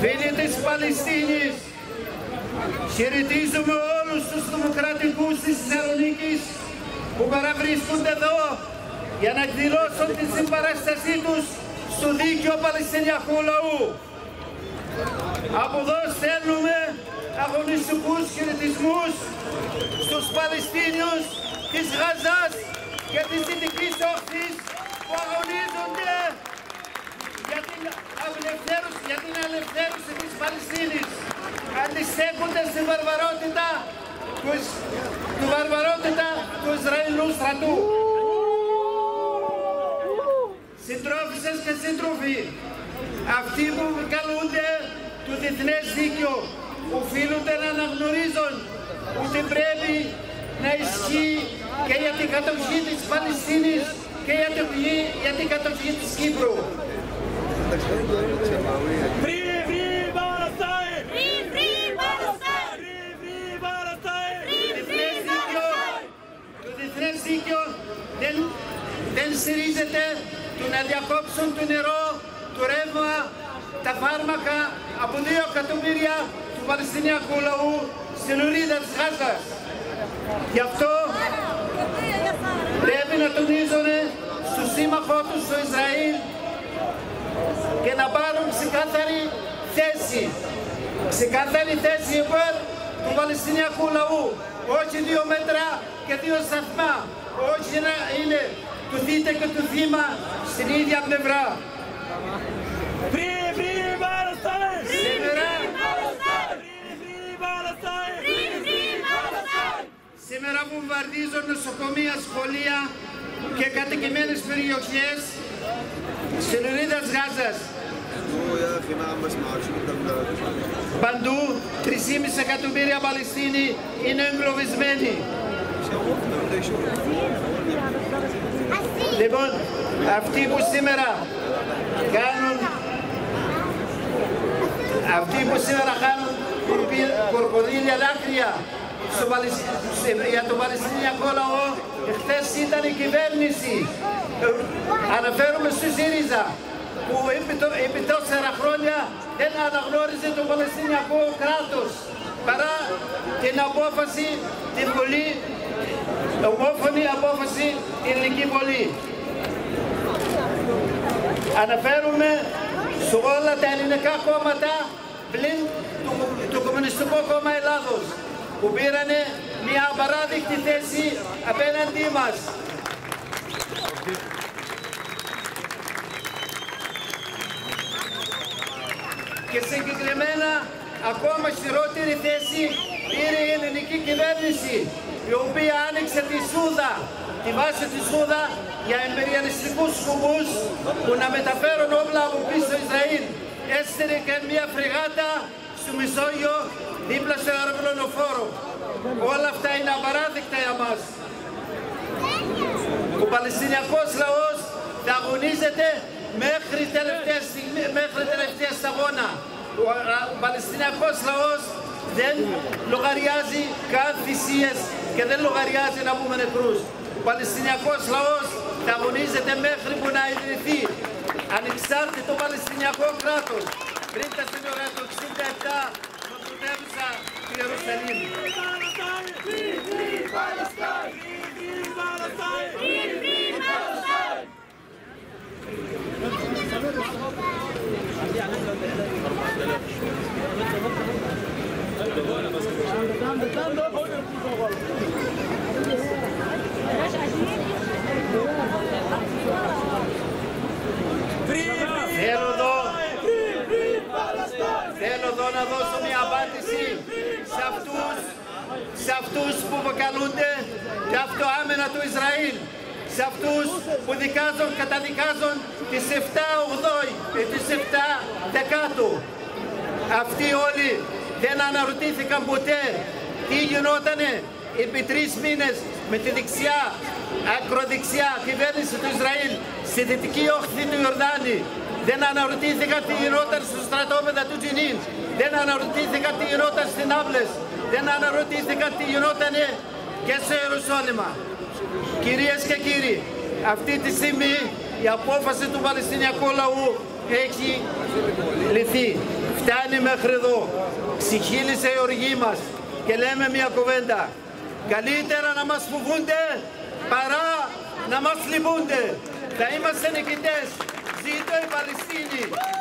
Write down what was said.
Φίλοι της Παλαιστίνης, χαιρετίζουμε όλους τους δημοκρατικούς της Θεσσαλονίκης που παραβρίσκονται εδώ για να εκδηλώσουν τη συμπαράστασή τους στο δίκαιο Παλαιστινιακού λαού. Από εδώ στέλνουμε αγωνιστικούς χαιρετισμούς στους Παλαιστίνιους της Γαζάς και της Δυτικής Όχθης που αγωνίζονται για την απελευθέρωση της Παλαιστίνης. Αντιστέκονται στην βαρβαρότητα του Ισραηλινού στρατού. Συντρόφισσες και σύντροφοι, αυτοί που καλούνται του διεθνές δίκαιο, οφείλονται να αναγνωρίζουν ότι πρέπει να ισχύει και για την κατοχή της Παλαιστίνης και για την κατοχή της Κύπρου. Το διεθνές δίκαιο δεν στηρίζεται του να διακόψουν το νερό, το ρεύμα, τα φάρμακα από 2 εκατομμύρια του Παλαιστινιακού λαού στην ορίδα της Γάζας. Γι' αυτό πρέπει να τονίζουν στο σύμμαχό τους στο Ισραήλ και να πάρουν ξεκάθαρη θέση υπέρ του Παλαιστινιακού λαού, όχι 2 μέτρα και 2 σταθμά, όχι να είναι του θήτε και του θύμα στην ίδια πλευρά. Σήμερα βομβαρδίζουν νοσοκομεία, σχολεία και κατοικημένες περιοχές στην ορίδα της Γάζας. Παντού 3,5 εκατομμύρια Παλαιστίνοι είναι εγκλωβισμένοι. Λοιπόν, αυτοί που σήμερα χάνουν κορποδίλια δάκρυα για τον Παλαιστινιακό λαό, χθες ήταν η κυβέρνηση. Αναφέρομαι στη ΣΥΡΙΖΑ που επί 4 χρόνια δεν αναγνώριζε το Παλαιστινιακό κράτος παρά την απόφαση, την πολύ ομόφωνη απόφαση την ελληνική βουλή. Αναφέρουμε σε όλα τα ελληνικά κόμματα πλην το Κομμουνιστικό Κόμμα Ελλάδος που πήρανε μια απαράδεκτη θέση απέναντί μας. Και συγκεκριμένα ακόμα χειρότερη θέση πήρε η ελληνική κυβέρνηση, η οποία άνοιξε τη Σούδα, τη βάση της Σούδα για εμπεριαλιστικούς σκοπούς που να μεταφέρουν όπλα από πίσω στο Ισραήλ. Έστειλε και μια φρεγάτα στο Μεσόγειο δίπλα στο αεροπλανοφόρο. Όλα αυτά είναι απαράδεκτα για μας. Ο Παλαιστινιακός λαός θα αγωνίζεται μέχρι τελευταία σταγόνα. Ο Παλαιστινιακός λαός δεν λογαριάζει καν θυσίες και δεν λογαριάζει να πούμε νεκρούς. Ο Παλαιστινιακός λαός θα αγωνίζεται μέχρι που να ιδρυθεί ανεξάρτητο Παλαιστινιακό κράτος πριν τα σύνορα του 1967 με πρωτεύουσα τη Ιερουσαλήμ. Θέλω εδώ να δώσω μια απάντηση σε αυτούς που αποκαλούνται τα αυτοάμενα του Ισραήλ, σε αυτούς που καταδικάζουν τις 7/10. Αυτοί όλοι δεν αναρωτήθηκαν ποτέ τι γινότανε επί 3 μήνες με τη ακροδεξιά κυβέρνηση του Ισραήλ στη δυτική όχθη του Ιορδάνη. Δεν αναρωτήθηκαν τι γινόταν στο στρατόπεδα του Τζινίν. Δεν αναρωτήθηκαν τι γινόταν στις Νάβλες. Δεν αναρωτήθηκαν τι γινόταν και στο Ιερουσόλυμα. Κυρίες και κύριοι, αυτή τη στιγμή η απόφαση του Παλαιστινιακού λαού έχει λυθεί. Φτάνει μέχρι εδώ. Ξυχύλισε η οργή μας και λέμε μια κουβέντα. Καλύτερα να μας φοβούνται παρά να μας λυπούνται. Θα είμαστε νικητές. Ζήτω η Παλαιστίνη.